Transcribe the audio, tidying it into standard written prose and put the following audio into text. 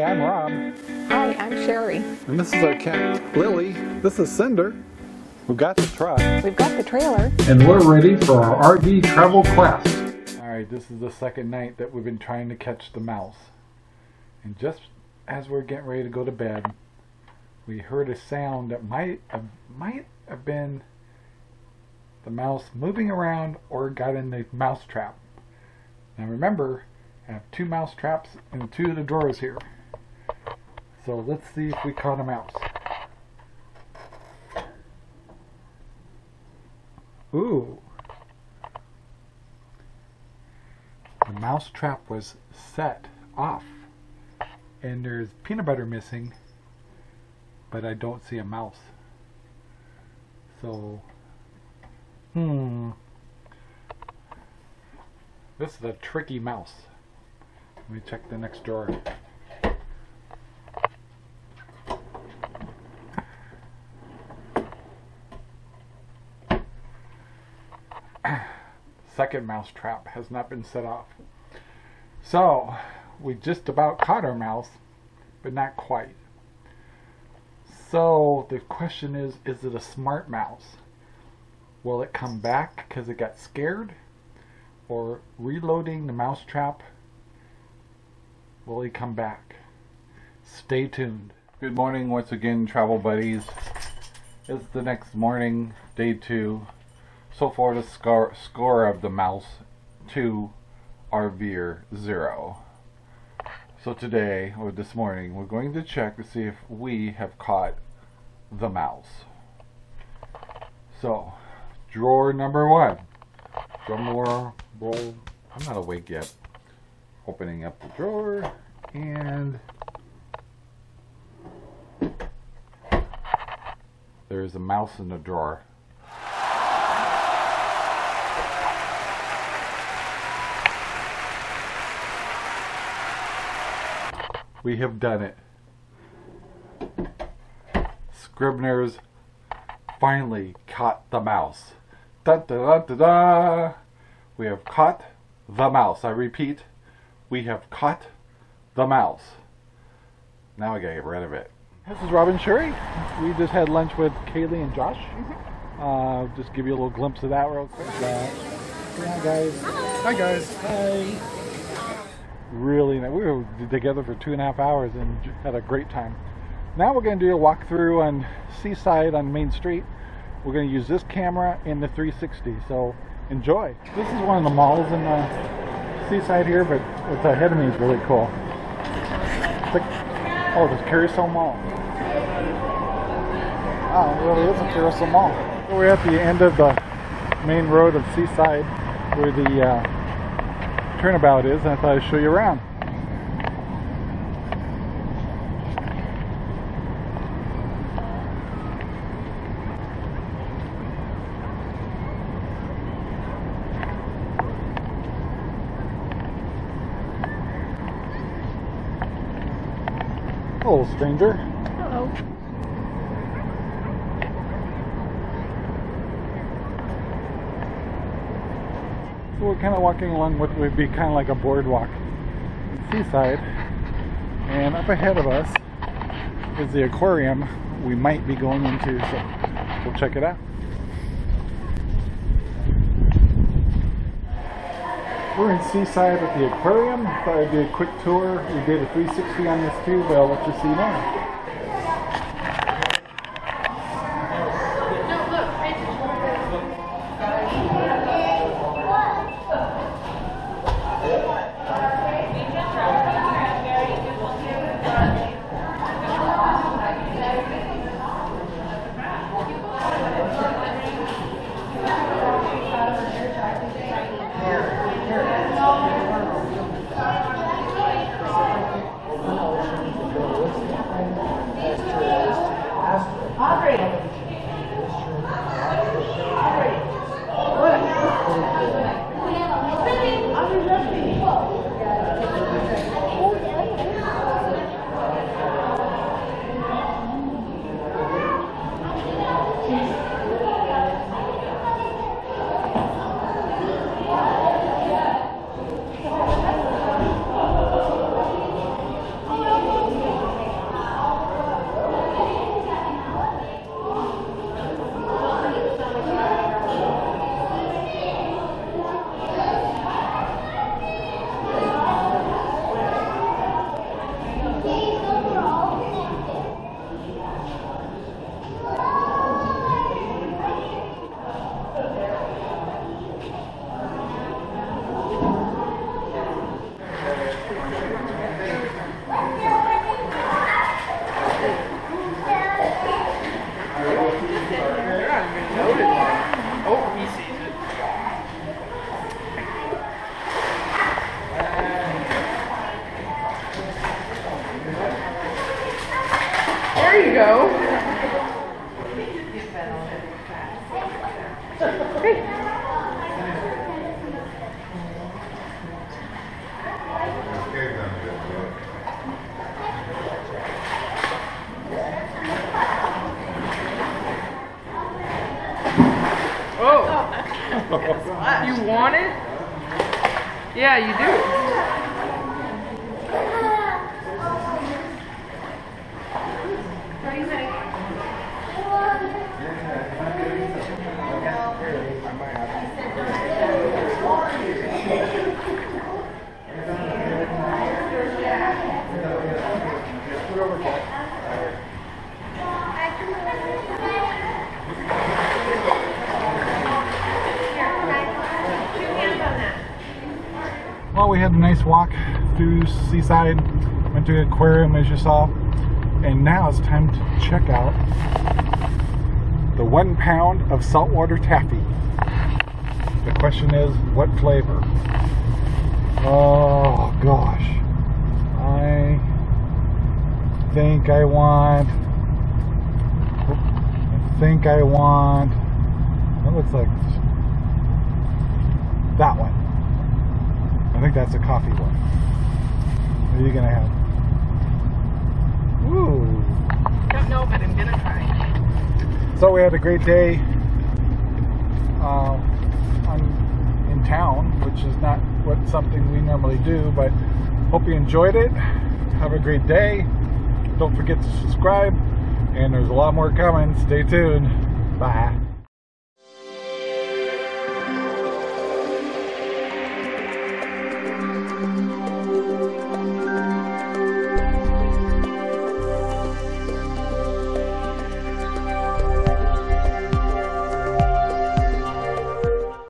Hi, I'm Rob. Hi, I'm Sherry. And this is our cat, Lily. This is Cinder. We've got the truck. We've got the trailer. And we're ready for our RV Travel Quest. Alright, this is the second night that we've been trying to catch the mouse. And just as we're getting ready to go to bed, we heard a sound that might have been the mouse moving around or got in the mouse trap. Now remember, I have two mouse traps in two of the drawers here. So let's see if we caught a mouse. Ooh. The mouse trap was set off. And there's peanut butter missing, but I don't see a mouse. So, this is a tricky mouse. Let me check the next drawer. Second mouse trap has not been set off. So, we just about caught our mouse, but not quite. So, the question is it a smart mouse? Will it come back because it got scared? Or reloading the mouse trap? Will he come back? Stay tuned. Good morning once again, travel buddies. It's the next morning, day 2. So far the score of the mouse, 2, RVer 0. So today, or this morning, we're going to check to see if we have caught the mouse. So, drawer number 1. Drum roll. I'm not awake yet. Opening up the drawer, and there's a mouse in the drawer. We have done it. Scribner's finally caught the mouse. Da da da da. We have caught the mouse. I repeat. We have caught the mouse. Now I gotta get rid of it. This is Rob and Sherry. We just had lunch with Kali and Josh. Just give you a little glimpse of that real quick. Hi guys. Hi guys. Hi. Really nice. We were together for 2.5 hours and had a great time. Now we're gonna do a walkthrough on Seaside on Main Street. We're gonna use this camera and the 360. So enjoy. This is one of the malls in Seaside here, but what's ahead of me is really cool. Oh, there's Carousel Mall. Oh, it really is a Carousel Mall. We're at the end of the main road of Seaside where the turnabout is, and I thought I'd show you around. Hello, stranger. Hello. So we're kind of walking along what would be kind of like a boardwalk in Seaside, and up ahead of us is the aquarium we might be going into, so we'll check it out. We're in Seaside at the aquarium. I thought I'd do a quick tour. We did a 360 on this too, but I'll let you see now. You want it? Yeah, you do. Well, we had a nice walk through Seaside, went to the aquarium as you saw, and now it's time to check out the 1 pound of saltwater taffy. The question is, what flavor? Oh gosh, I think I want, that looks like that one. I think that's a coffee one. What are you gonna have? Ooh. Don't know, but I'm gonna try. So we had a great day in town, which is not something we normally do, but hope you enjoyed it. Have a great day. Don't forget to subscribe, and there's a lot more coming. Stay tuned. Bye.